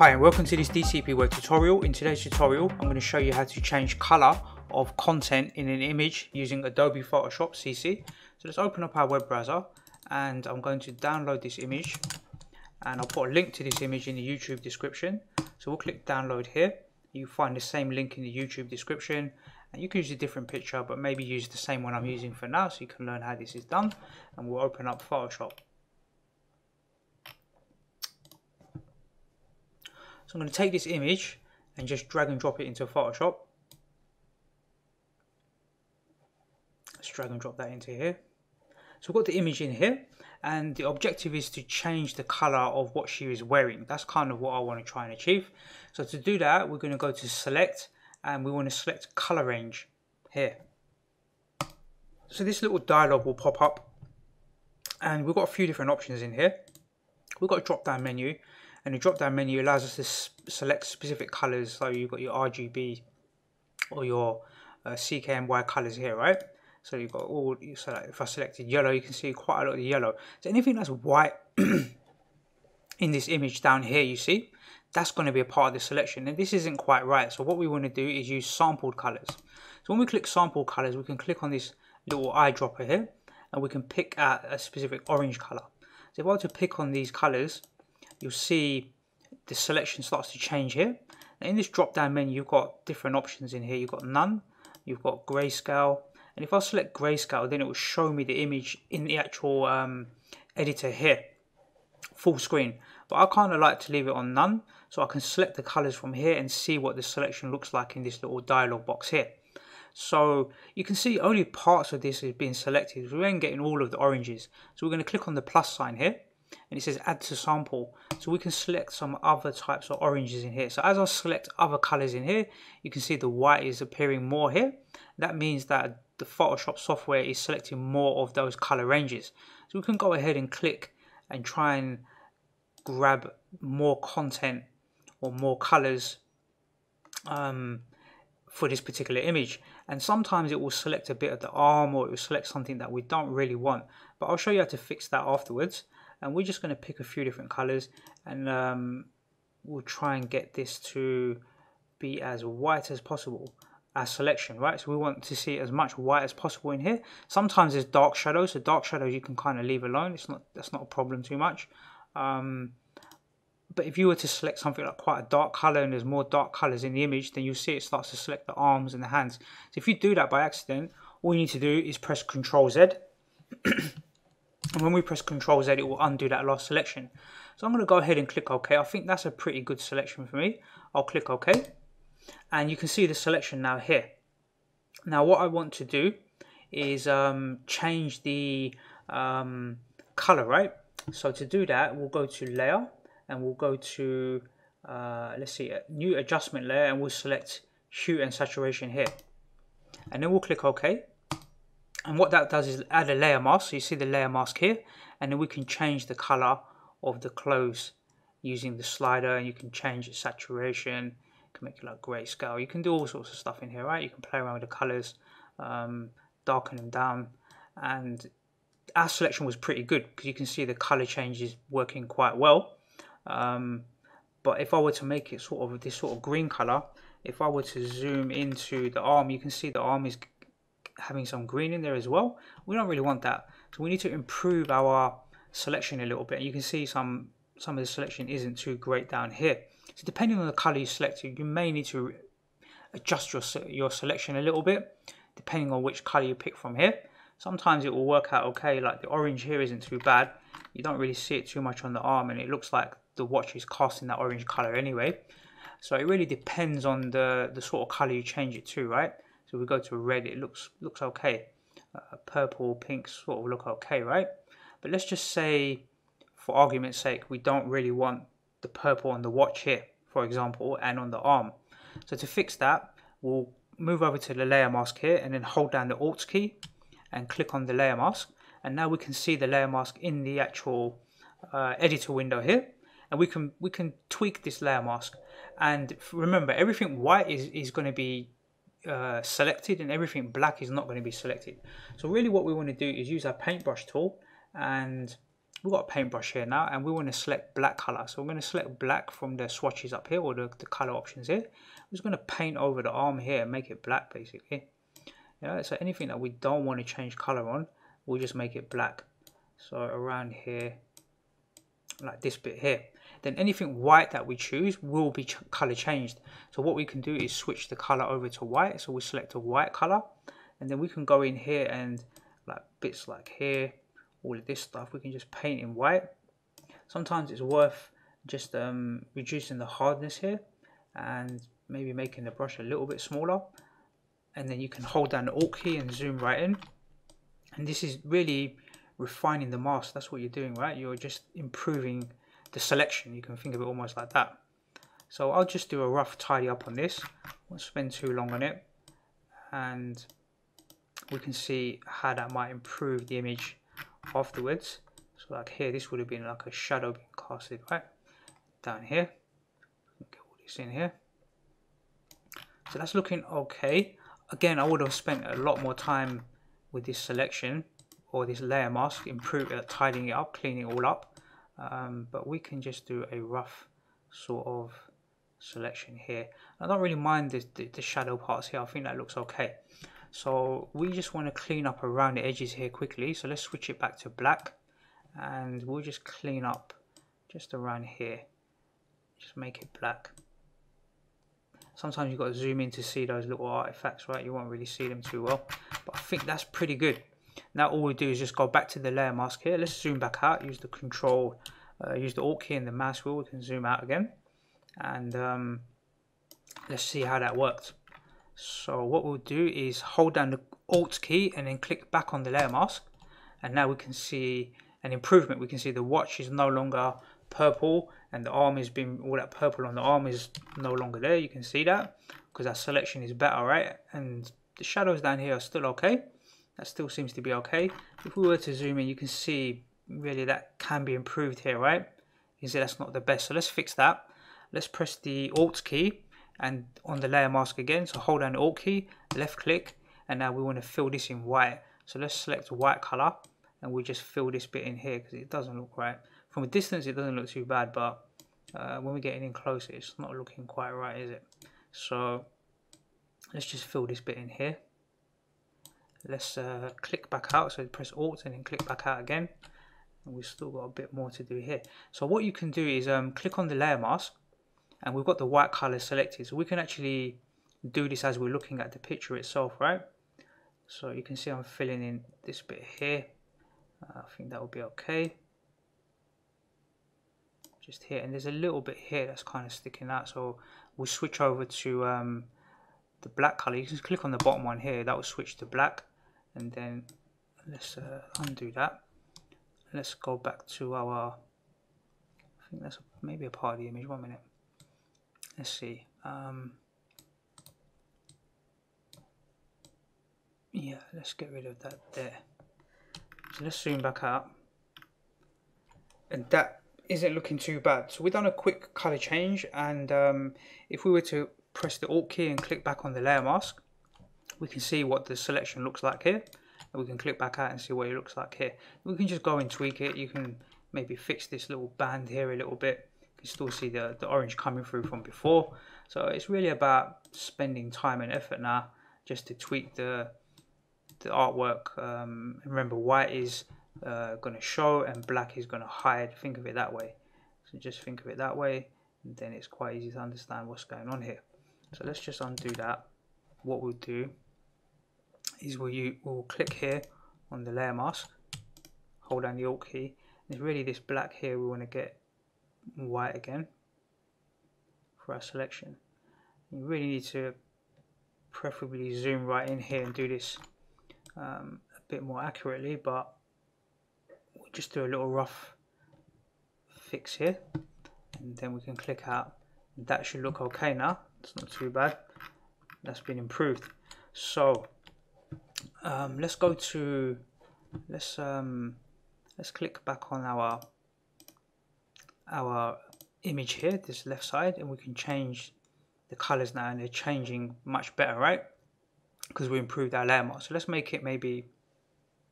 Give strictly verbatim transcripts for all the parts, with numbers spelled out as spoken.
Hi and welcome to this D C P Web tutorial. In today's tutorial I'm going to show you how to change colour of content in an image using Adobe Photoshop C C. So let's open up our web browser and I'm going to download this image and I'll put a link to this image in the YouTube description. So we'll click download here. You find the same link in the YouTube description and you can use a different picture but maybe use the same one I'm using for now so you can learn how this is done, and we'll open up Photoshop. So I'm going to take this image and just drag and drop it into Photoshop. Let's drag and drop that into here. So we've got the image in here and the objective is to change the colour of what she is wearing. That's kind of what I want to try and achieve. So to do that we're going to go to select and we want to select colour range here. So this little dialog will pop up and we've got a few different options in here. We've got a drop down menu. And the drop down menu allows us to select specific colours, so you've got your R G B or your uh, C M Y K colours here, right? So you've got all, so like if I selected yellow, you can see quite a lot of the yellow. So anything that's white in this image down here, you see, that's going to be a part of the selection. And this isn't quite right, so what we want to do is use sampled colours. So when we click sample colours, we can click on this little eyedropper here and we can pick out a specific orange colour. So if I were to pick on these colours, you'll see the selection starts to change here. Now in this drop down menu you've got different options in here. You've got none, you've got grayscale, and if I select grayscale then it will show me the image in the actual um, editor here, full screen. But I kind of like to leave it on none so I can select the colours from here and see what the selection looks like in this little dialog box here. So you can see only parts of this is being selected, we ain't getting all of the oranges. So we're going to click on the plus sign here and it says add to sample, so we can select some other types of oranges in here. So as I select other colors in here, you can see the white is appearing more here. That means that the Photoshop software is selecting more of those color ranges. So we can go ahead and click and try and grab more content or more colors um, for this particular image, and sometimes it will select a bit of the arm or it will select something that we don't really want, but I'll show you how to fix that afterwards. And we're just going to pick a few different colors and um, we'll try and get this to be as white as possible, our selection, right? So we want to see as much white as possible in here. Sometimes there's dark shadows, so dark shadows you can kind of leave alone. It's not, that's not a problem too much. Um, but if you were to select something like quite a dark color and there's more dark colors in the image, then you'll see it starts to select the arms and the hands. So if you do that by accident, all you need to do is press control Z. And when we press control Z, it will undo that last selection. So I'm going to go ahead and click OK. I think that's a pretty good selection for me. I'll click OK. And you can see the selection now here. Now what I want to do is um, change the um, colour, right? So to do that, we'll go to Layer. And we'll go to, uh, let's see, a New Adjustment Layer. And we'll select Hue and Saturation here. And then we'll click OK. And what that does is add a layer mask, so you see the layer mask here, and then we can change the colour of the clothes using the slider, and you can change its saturation, you can make it like grayscale, you can do all sorts of stuff in here, right? You can play around with the colours, um, darken them down, and our selection was pretty good because you can see the colour change is working quite well. Um, but if I were to make it sort of this sort of green colour, if I were to zoom into the arm, you can see the arm is having some green in there as well. We don't really want that, so we need to improve our selection a little bit. And you can see some some of the selection isn't too great down here, so depending on the color you select, you may need to adjust your your selection a little bit depending on which color you pick from here. Sometimes it will work out okay, like the orange here isn't too bad, you don't really see it too much on the arm and it looks like the watch is casting that orange color anyway. So it really depends on the the sort of color you change it to, right? So we go to red, it looks looks okay. Uh, purple, pink sort of look okay, right? But let's just say, for argument's sake, we don't really want the purple on the watch here, for example, and on the arm. So to fix that, we'll move over to the layer mask here and then hold down the Alt key and click on the layer mask. And now we can see the layer mask in the actual uh, editor window here. And we can, we can tweak this layer mask. And remember, everything white is, is going to be Uh, selected and everything black is not going to be selected. So really what we want to do is use our paintbrush tool and we've got a paintbrush here now, and we want to select black color. So I'm going to select black from the swatches up here, or the, the color options here. I'm just going to paint over the arm here and make it black, basically. Yeah, so anything that we don't want to change color on, we'll just make it black. So around here, like this bit here, then anything white that we choose will be ch color changed. So what we can do is switch the color over to white. So we select a white color, and then we can go in here and like bits like here, all of this stuff, we can just paint in white. Sometimes it's worth just um, reducing the hardness here and maybe making the brush a little bit smaller, and then you can hold down the Alt key and zoom right in. And this is really refining the mask. That's what you're doing, right? You're just improving the selection. You can think of it almost like that. So I'll just do a rough tidy up on this. I won't spend too long on it, and we can see how that might improve the image afterwards. So like here, this would have been like a shadow being casted right down here. Get all this in here. So that's looking okay. Again, I would have spent a lot more time with this selection or this layer mask, improve uh, tidying it up, cleaning it all up. Um, but we can just do a rough sort of selection here. I don't really mind the, the, the shadow parts here. I think that looks okay. So we just want to clean up around the edges here quickly. So let's switch it back to black, and we'll just clean up just around here. Just make it black. Sometimes you've got to zoom in to see those little artifacts, right? You won't really see them too well, but I think that's pretty good. Now all we do is just go back to the layer mask here. Let's zoom back out. Use the control, uh, use the Alt key and the mouse wheel. We can zoom out again, and um, let's see how that worked. So what we'll do is hold down the Alt key and then click back on the layer mask, and now we can see an improvement. We can see the watch is no longer purple, and the arm has been, all that purple on the arm is no longer there. You can see that because our selection is better, right? And the shadows down here are still okay. That still seems to be okay. If we were to zoom in, you can see really that can be improved here, right? You can see that's not the best. So let's fix that. Let's press the Alt key and on the layer mask again. So hold down the Alt key, left click, and now we want to fill this in white. So let's select white color, and we just fill this bit in here because it doesn't look right. From a distance it doesn't look too bad, but uh, when we get in closer it's not looking quite right, is it? So let's just fill this bit in here. Let's uh, click back out. So press Alt and then click back out again, and we've still got a bit more to do here. So what you can do is um, click on the layer mask, and we've got the white color selected, so we can actually do this as we're looking at the picture itself, right? So you can see I'm filling in this bit here. uh, I think that will be okay just here, and there's a little bit here that's kind of sticking out, so we'll switch over to um, the black color. You can just click on the bottom one here, that will switch to black, and then let's uh, undo that. Let's go back to our, I think that's maybe a part of the image, one minute. Let's see. Um, yeah, let's get rid of that there. So let's zoom back out, and that isn't looking too bad. So we've done a quick color change, and um, if we were to press the Alt key and click back on the layer mask, we can see what the selection looks like here, and we can click back out and see what it looks like here. We can just go and tweak it. You can maybe fix this little band here a little bit. You can still see the, the orange coming through from before. So it's really about spending time and effort now just to tweak the, the artwork. Um, remember, white is uh, going to show and black is going to hide. Think of it that way. So just think of it that way, and then it's quite easy to understand what's going on here. So let's just undo that. What we'll do is we'll, use, we'll click here on the layer mask, hold down the Alt key. It's really this black here we want to get white again for our selection. You really need to preferably zoom right in here and do this um, a bit more accurately, but we'll just do a little rough fix here, and then we can click out. That should look okay now. It's not too bad. That's been improved. So um, let's go to let's um, let's click back on our our image here, this left side, and we can change the colors now, and they're changing much better, right? Because we improved our layer mask. So let's make it maybe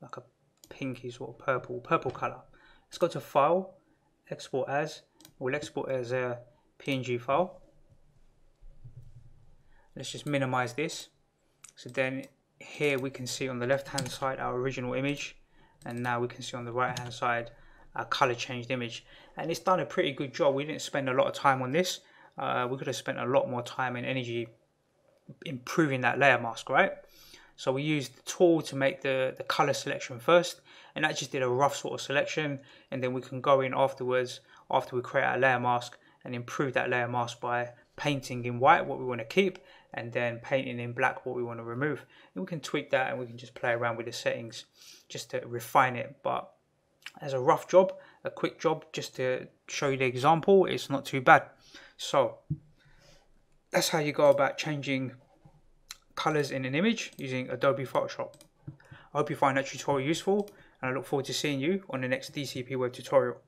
like a pinky sort of purple purple color. Let's go to File, Export As. We'll export as a P N G file. Let's just minimize this. So then here we can see on the left hand side our original image, and now we can see on the right hand side our color changed image. And it's done a pretty good job. We didn't spend a lot of time on this. Uh, we could have spent a lot more time and energy improving that layer mask, right? So we used the tool to make the, the color selection first, and that just did a rough sort of selection, and then we can go in afterwards after we create our layer mask and improve that layer mask by painting in white what we want to keep and then painting in black what we want to remove. And we can tweak that and we can just play around with the settings just to refine it. But as a rough job, a quick job just to show you the example, it's not too bad. So that's how you go about changing colors in an image using Adobe Photoshop. I hope you find that tutorial useful, and I look forward to seeing you on the next D C P Web tutorial.